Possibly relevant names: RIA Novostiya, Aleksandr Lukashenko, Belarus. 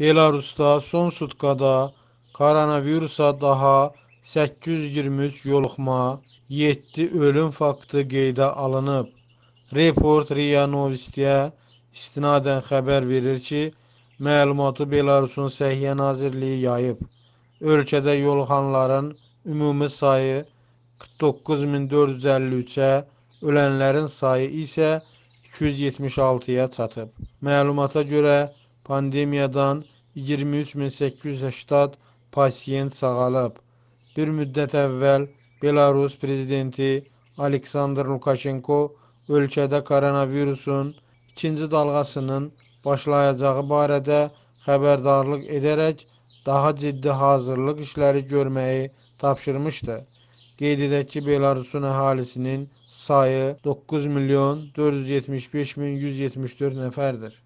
Belarusda son sutkada koronavirusa daha 823 yoluxma, 7 ölüm faktı qeydə alınıb. Report RIA Novostiya istinadən xəbər verir ki, məlumatı Belarusun Səhiyyə Nazirliyi yayıb. Ölkədə yoluxanların ümumi sayı 49453-ə, ölənlərin sayı isə 276-ya çatıb. Məlumata görə pandemiyadan 23880 pasiyent sağalıb. Bir müddət əvvəl Belarus prezidenti Aleksandr Lukashenko ölkədə koronavirusun ikinci dalğasının başlayacağı barədə xəbərdarlıq edərək daha ciddi hazırlıq işləri görməyi tapşırmışdı. Qeyd edək ki, Belarusun əhalisinin sayı 9.475.174 nəfərdir.